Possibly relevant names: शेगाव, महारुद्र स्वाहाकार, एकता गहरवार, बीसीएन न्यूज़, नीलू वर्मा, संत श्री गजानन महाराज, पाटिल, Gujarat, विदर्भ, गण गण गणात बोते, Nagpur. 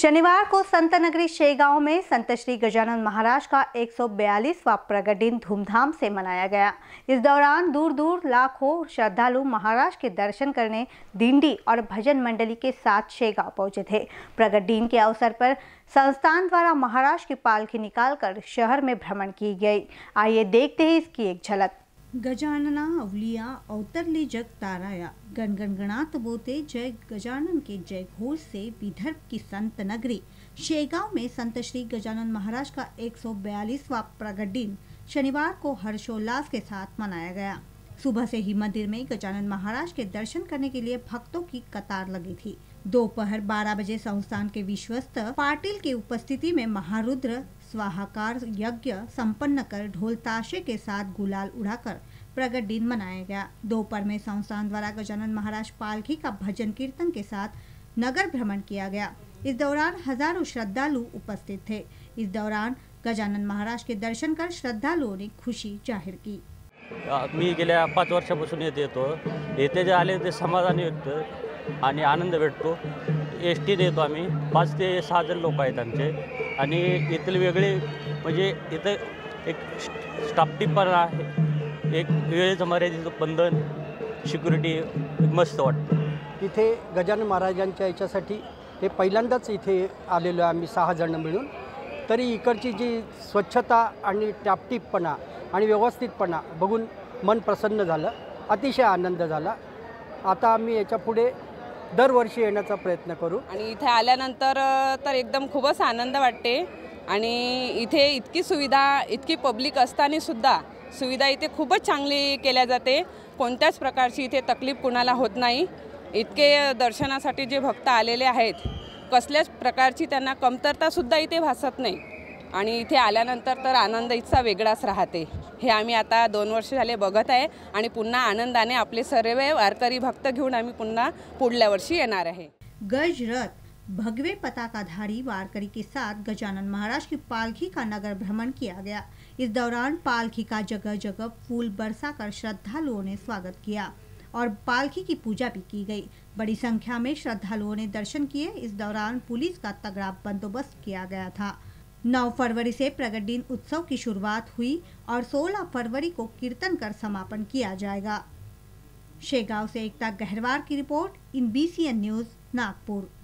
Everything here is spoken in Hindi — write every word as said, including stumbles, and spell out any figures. शनिवार को संत नगरी शेगाव में संत श्री गजानन महाराज का एक सौ बयालीसवां प्रगट दिन धूमधाम से मनाया गया। इस दौरान दूर दूर लाखों श्रद्धालु महाराज के दर्शन करने दिंडी और भजन मंडली के साथ शेगाव पहुंचे थे। प्रगट दिन के अवसर पर संस्थान द्वारा महाराज की पालकी निकालकर शहर में भ्रमण की गई। आइए देखते हैं इसकी एक झलक। गजानना अवलिया अवतरले जग ताराया, गणगणगणात बोते जय गजानन के जय घोष से विदर्भ की संत नगरी शेगांव में संत श्री गजानन महाराज का एक सौ बयालीसवां प्रगट दिन शनिवार को हर्षोल्लास के साथ मनाया गया। सुबह से ही मंदिर में गजानन महाराज के दर्शन करने के लिए भक्तों की कतार लगी थी। दोपहर बारह बजे संस्थान के विश्वस्त पाटिल की उपस्थिति में महारुद्र स्वाहाकार यज्ञ संपन्न कर ढोल ताशे के साथ गुलाल उड़ाकर प्रगट दिन मनाया गया। दोपहर में संस्थान द्वारा गजानन महाराज पालकी का भजन कीर्तन के साथ नगर भ्रमण किया गया। इस दौरान हजारों श्रद्धालु उपस्थित थे। इस दौरान गजानन महाराज के दर्शन कर श्रद्धालुओं ने खुशी जाहिर की। मी गेल्या पाच वर्षापासून येथे येतो, येथे जे आले ते समाधानी व्यक्त आणि आनंद भेटतो। एस टी देतो आम्ही, पाच ते सहा जण लोक आहेत आमचे आणि इथले वेगळे म्हणजे इथे एक स्टाफटीपणा आहे, एक वेळेचं मर्यादेचं बंधन, सिक्युरिटी मस्त वाटतं। इथे गजानन महाराजांच्या याच्यासाठी हे पहिल्यांदाच इथे आलेलो आम्ही सहा जण मिळून, तरी इकडची जी स्वच्छता आणि टापटीपणा आणि व्यवस्थितपणा बघून मन प्रसन्न झालं, अतिशय आनंद झाला। आता आम्ही याच्या पुढे दरवर्षी येण्याचा प्रयत्न करू। आणि इथे आल्यानंतर तर एकदम खूपच आनंद वाटते आणि इथे इतकी सुविधा, इतकी पब्लिक असताना सुद्धा सुविधा इथे खूपच चांगली केल्या जाते। कोणत्याच प्रकारची इथे तकलीफ कुणाला होत नाही। इतके दर्शनासाठी जे भक्त आलेले आहेत कसल्याच प्रकारची त्यांना कमतरता सुद्धा इथे भासत नाही आणि इथे आल्यानंतर तर आनंद इतका वेगळाच राहते। हे आम्ही आता दोन वर्ष झाले बघत आहे आणि पुन्हा आनंदाने आपले सर्व वारकरी भक्त घेऊन आम्ही पुन्हा पुढल्या वर्षी येणार आहे। गज रथ भगवे पताकाधारी वारकरी के साथ गजानन महाराज की पालकी का नगर भ्रमण किया गया। इस दौरान पालकी का जगह जगह फूल बरसा कर श्रद्धालुओं ने स्वागत किया और पालकी की पूजा भी की गई। बड़ी संख्या में श्रद्धालुओं ने दर्शन किए। इस दौरान पुलिस का तगड़ा बंदोबस्त किया गया था। नौ फरवरी से प्रगट दिन उत्सव की शुरुआत हुई और सोलह फरवरी को कीर्तन कर समापन किया जाएगा। शेगांव से एकता गहरवार की report in बीसीएन न्यूज़ Nagpur.